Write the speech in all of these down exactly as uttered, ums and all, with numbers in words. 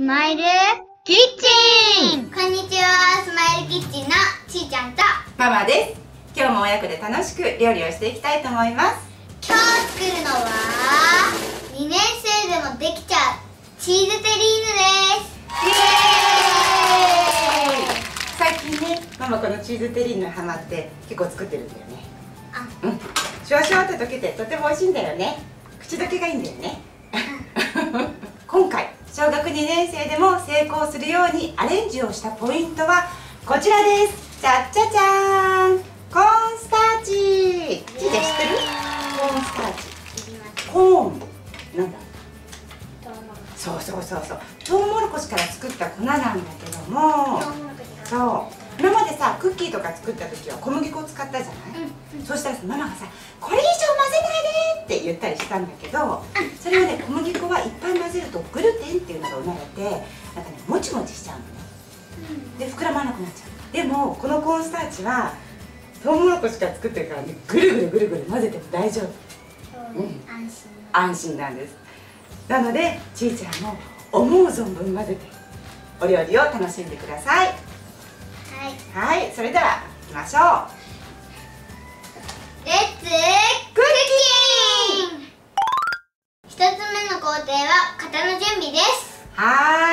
スマイルキッチン。こんにちは、スマイルキッチンのちーちゃんとママです。今日も親子で楽しく料理をしていきたいと思います。今日作るのはにねん生でもできちゃうチーズテリーヌです。最近ね、ママこのチーズテリーヌハマって結構作ってるんだよね。あ、うん、シュワシュワって溶けてとても美味しいんだよね。口どけがいいんだよね。今回小学にねん生でも成功するようにアレンジをしたポイントはこちらです。じゃっじゃじゃーん。コーンスターチ。ちーちゃん知ってる？コーンスターチ。コーンなんだ。そうそうそうそう。トウモロコシから作った粉なんだけども。そう。今までさ、クッキーとか作った時は小麦粉を使ったじゃない？うんうん、そうしたらママがさ、これ以上混ぜないでって言ったりしたんだけど、うん、それはね、小麦粉はいっぱい混ぜるとグルテンっていうのが生まれて、なんかね、もちもちしちゃうのね。うん、で、膨らまなくなっちゃう。でもこのコーンスターチはトウモロコシから作ってるからね、ぐるぐるぐるぐる混ぜても大丈夫。うん、安心。安心なんです。なのでちーちゃんも思う存分混ぜてお料理を楽しんでください。はい、はい、それでは行きましょう。レッツクッキン。一つ目の工程は型の準備です。は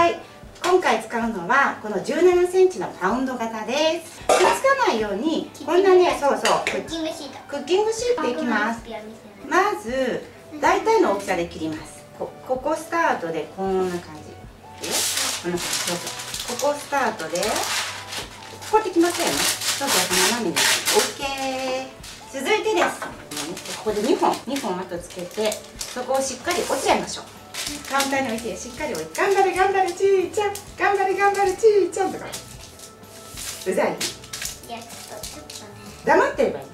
ーい。今回使うのはこのじゅうななセンチのパウンド型です。くっつかないようにこんなね、そうそうクッキングシートクッキングシートいきます。まず大体の大きさで切ります。 こ, ここスタートでこんな感じ、こんな感じ、そうそうここスタートでこうやってきましたよね。そうそう斜めに OK。 続いてです、ここでにほんにほん後つけてそこをしっかり落ちちゃいましょう。簡単に置いてしっかり置いて、頑張れ頑張れちーちゃん、頑張れ頑張れちーちゃんとか。うざい？いや、ちょっとちょっとね、黙ってればいい。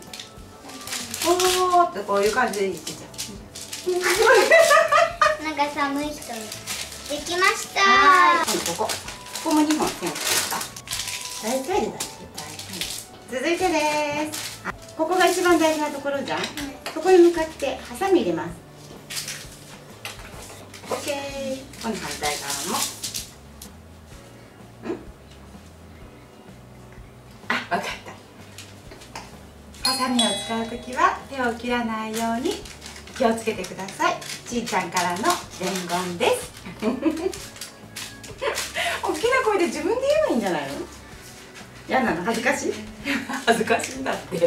おおってこういう感じでいいちーちゃん。なんか寒い人できました。はい、ここここもにほん線をつけた。大体で大丈夫。続いてです。ここが一番大事なところじゃん、うん、そこに向かってハサミ入れます。オッケー。この反対側も。ん？あ、わかった。ハサミを使うときは手を切らないように気をつけてください。ちーちゃんからの伝言です。大きな声で自分で言えばいいんじゃないの？嫌なの？恥ずかしい？恥ずかしいんだって。じ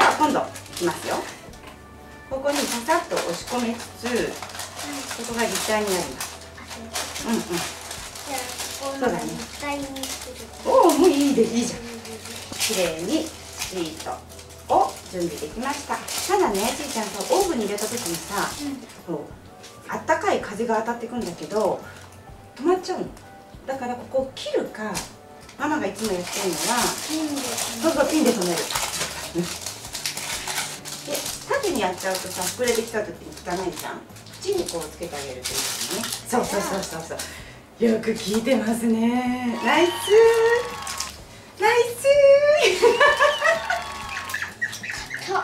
ゃあ今度いきますよ。ここにパサッと押し込めつつ。ここが立体になります。うんうん。そうだね。おお、もういいでいいじゃん。綺麗にシートを準備できました。ただね、ちーちゃんさ、オーブンに入れた時にさ、うん、こうあったかい風が当たってくんだけど止まっちゃうの。だからここを切るか、ママがいつもやってるのは、そうそうピンで止める。うん、で縦にやっちゃうとさ、膨れてきた時に汚いじゃん。口にこうつけてあげるといいですね。そうそうそうそうそう。よく聞いてますね。ナイスー。ナイスー。と。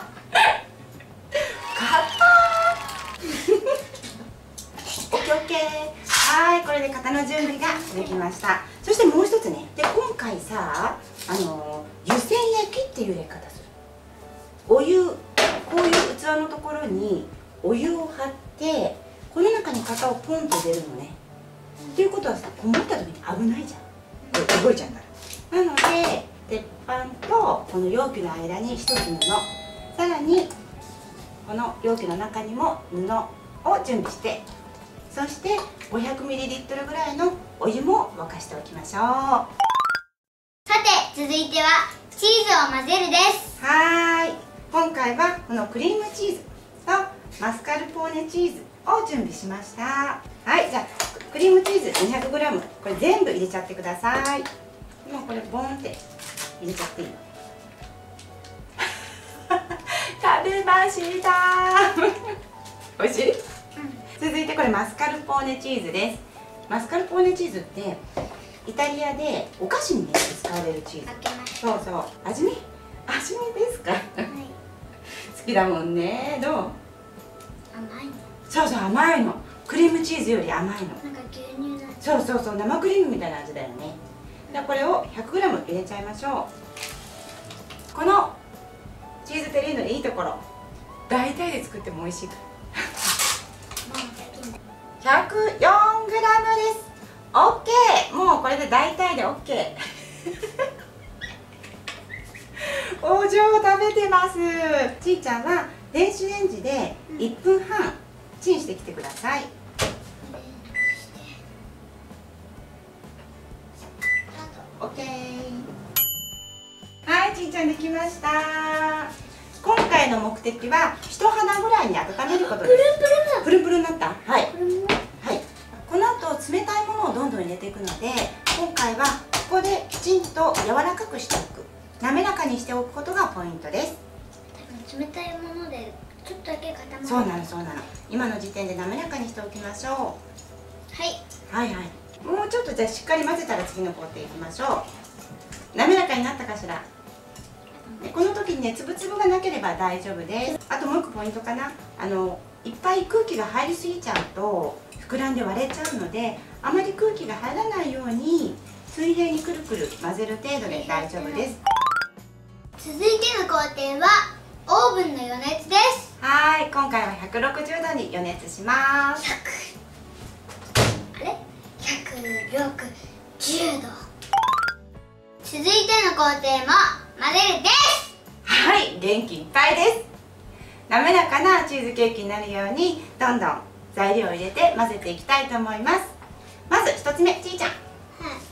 オッケーオッケー。はい、これで型の準備ができました。そしてもう一つね。で今回さ、あの湯煎焼きっていうやり方する。お湯、こういう器のところにお湯を張って。でこの中に型をポンと入れるのね。ということはさ、こもった時に危ないじゃん、動いちゃうから。なので鉄板とこの容器の間にひとつ布、さらにこの容器の中にも布を準備して、そして ごひゃくミリリットル ぐらいのお湯も沸かしておきましょう。さて続いてはチーズを混ぜるです。はーい、今回はこのクリームチーズとマスカルポーネチーズを準備しました。はい、じゃあクリームチーズ にひゃくグラム これ全部入れちゃってください。もうこれボンって入れちゃっていいの。食べましたー。おいしい？うん、続いてこれマスカルポーネチーズです。マスカルポーネチーズってイタリアでお菓子にめっちゃ使われるチーズ。そうそう、味見味見ですか？はい、好きだもんね。どう？甘いの。そうそう、甘いの。クリームチーズより甘いの。なんか牛乳の味。そうそうそう、生クリームみたいな味だよね。じゃあこれを ひゃくグラム 入れちゃいましょう。このチーズテリーヌのいいところ、大体で作っても美味しいから ひゃくよんグラム です。 OK、 もうこれで大体で OK。 お上食べてます。ちーちゃんは電子レンジでいっぷんはんチンしてきてください。オッケー。はい、ちーちゃんできました。今回の目的は一花ぐらいに温めることです。プルンプルンだ。プルンプルンになった。はい。はい。この後冷たいものをどんどん入れていくので、今回はここできちんと柔らかくしておく、滑らかにしておくことがポイントです。冷たいものでちょっとだけ固まる。そうなのそうなの。今の時点で滑らかにしておきましょう。はい。はいはい。もうちょっとじゃあしっかり混ぜたら次の工程いきましょう。滑らかになったかしら。でこの時にね、つぶつぶがなければ大丈夫です。あともう一個ポイントかな、あのいっぱい空気が入りすぎちゃうと膨らんで割れちゃうので、あまり空気が入らないように水平にくるくる混ぜる程度で大丈夫です。続いての工程はオーブンの予熱です。はい、今回はひゃくろくじゅうどに予熱します。ひゃく、あれひゃくろくじゅうど。続いての工程も混ぜるです。はい、元気いっぱいです。滑らかなチーズケーキになるようにどんどん材料を入れて混ぜていきたいと思います。まずひとつめ、ちーちゃん、はい、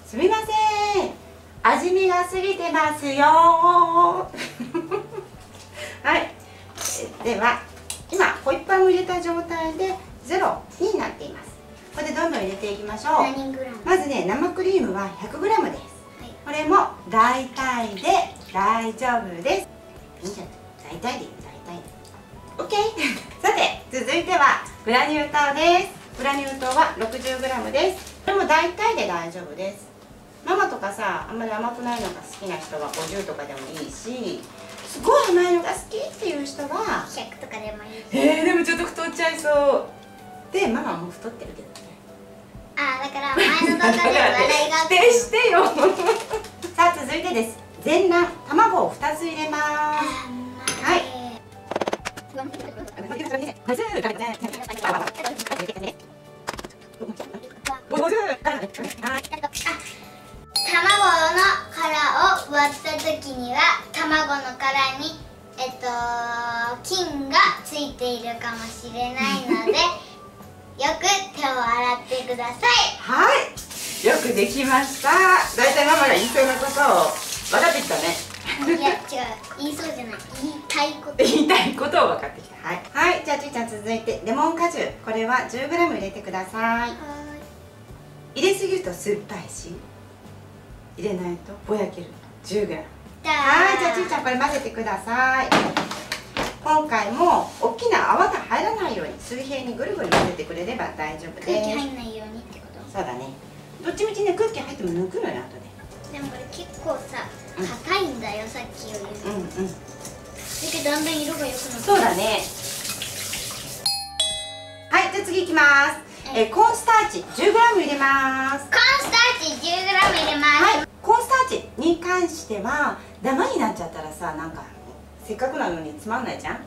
すみません、味見が過ぎてますよ。はい、では今ホイッパーも入れた状態でゼロになっています。これでどんどん入れていきましょう。まずね、生クリームは ひゃくグラム です、はい、これも大体で大丈夫です。いいじゃん、大体で大体で OK。 さて続いてはグラニュー糖です。グラニュー糖は ろくじゅうグラム です。これも大体で大丈夫です。ママとかさ、あんまり甘くないのが好きな人はごじゅうとかでもいいし、すごい甘いのが好きっていう人はひゃくとかでもいいし、えー、でもちょっと太っちゃいそうで、ママはもう太ってるけどね。ああ、だから前の動画で笑いがってしてよ。さあ続いてです。全卵、卵をふたつ入れます。はい。卵の殻を割った時には卵の殻にえっと菌がついているかもしれないので。よく手を洗ってください。はい、よくできました。だいたいママが言いそうなことを分かってきたね。いや、違う、言いそうじゃない、言いたいこと。言いたいことを分かってきた。はい、はい、じゃあちーちゃん続いてレモン果汁、これは じゅうグラム 入れてください。はい。入れすぎると酸っぱいし、入れないとぼやける。じゅうグラム。はい、じゃあちーちゃんこれ混ぜてください。今回も大きな泡が入らないように水平にぐるぐる混ぜてくれれば大丈夫です。空気入んないようにってこと？そうだね。どっちみちね、空気入っても抜くのよ、後で。でもこれ結構さ、硬いんだよ、うん、さっきより。うんうん。だけどだんだん色が良くなって。そうだね。はい、じゃあ次いきます。えー、コーンスターチ じゅうグラム 入れます。コーンスターチ じゅうグラム 入れます。はい、コーンスターチに関してはダマになっちゃったらさ、なんかせっかくなのにつまんないじゃん、う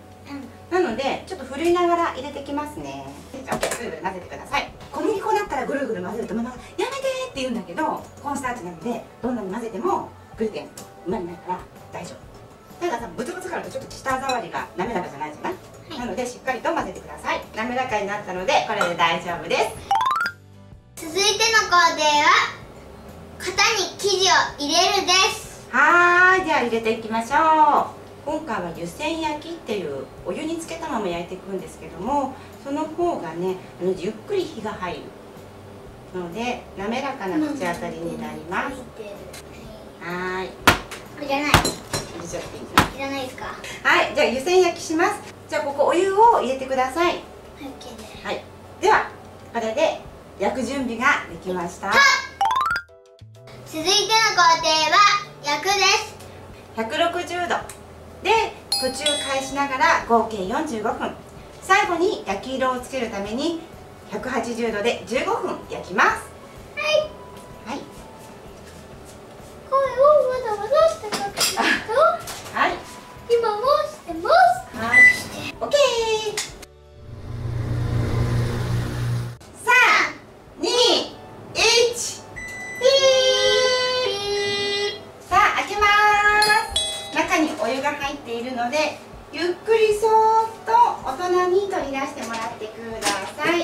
ん、なのでちょっとふるいながら入れてきますね。じゃあぐるぐる混ぜてください。小麦粉だったらぐるぐる混ぜるとママが「やめて!」って言うんだけど、コーンスターチなのでどんなに混ぜてもグルテンうまになるから大丈夫。たださ、ブツブツからとちょっと舌触りが滑らかじゃないじゃない、はい、なのでしっかりと混ぜてください。滑らかになったのでこれで大丈夫です。続いての工程は型に生地を入れるです。はーい、じゃあ入れていきましょう。今回は湯煎焼きっていうお湯につけたまま焼いていくんですけども、その方がね、あのゆっくり火が入るので滑らかな口当たりになります。はい。いらない。入れちゃっていいですか？いらないですか？はい、じゃあ湯煎焼きします。じゃあここお湯を入れてください。はい。ではこれで焼く準備ができました。続いての工程は焼くです。ひゃくろくじゅうど。で途中返しながら合計よんじゅうごふん、最後に焼き色をつけるためにひゃくはちじゅうどでじゅうごふん焼きます。ので、ゆっくりそーっと大人に取り出してもらってください。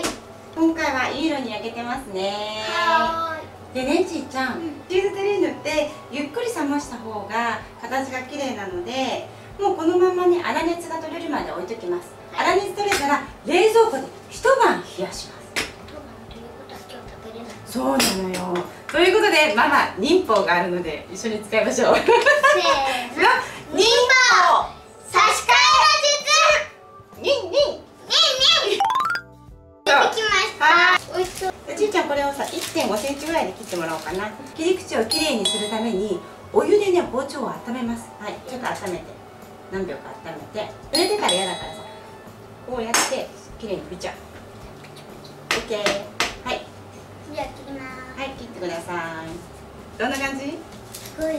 今回はいい色に焼けてますね。はーい。でね、ちーちゃん、チーズテリーヌってゆっくり冷ました方が形が綺麗なので、もうこのままね、粗熱が取れるまで置いときます。粗熱取れたら冷蔵庫で一晩冷やします。そうなのよ。ということで、ママ、忍法があるので一緒に使いましょう。せーの、忍法差し替えの術。ニンニンニンニン。出てきました。はい。美味しそう。ちーちゃん、これをさ いってんごセンチぐらいで切ってもらおうかな。切り口をきれいにするためにお湯でね、包丁を温めます。はい、ちょっと温めて、何秒か温めて、濡れてから嫌だからさ、こうやってきれいに拭いちゃう。オッケー。じゃあ切ります。はい、切ってください。どんな感じ？すごい。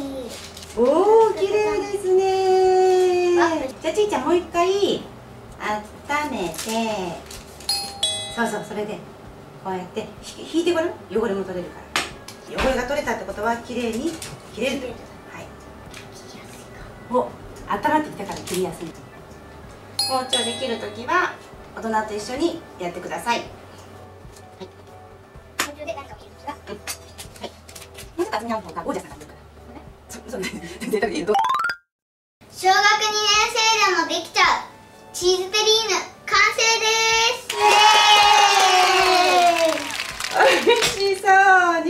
おお、綺麗ですね。じゃあちーちゃん、もう一回温めて、そうそう、それでこうやって引いてごらん。汚れも取れるから。汚れが取れたってことは綺麗に切れる。はい。切りやすいか。お、温まってきたから切りやすい。包丁で切るときは大人と一緒にやってください。小学にねん生でもできちゃうチーズテリーヌ完成です。イエーイ。美味しそうに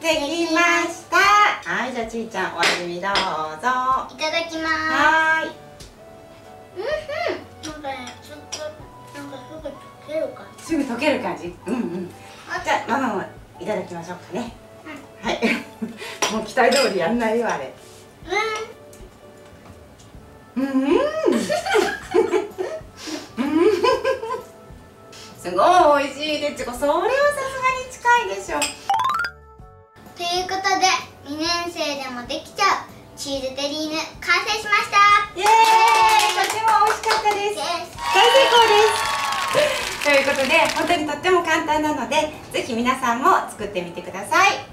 できました。はい、じゃあちーちゃん、お味見どうぞ。いただきます。はい。うんうん、なんかね、ちょっとなんかすぐ溶ける感じ。すぐ溶ける感じ。うんうん。じゃあママもいただきましょうかね。はいもう期待通りやんないよ、あれ。うんうんすごい美味しいでちこ。それはさすがに近いでしょ。ということで、にねんせいでもできちゃうチーズテリーヌ完成しました。イエーイ。とても美味しかったです。大成功です。ということで、本当にとっても簡単なので、ぜひ皆さんも作ってみてください。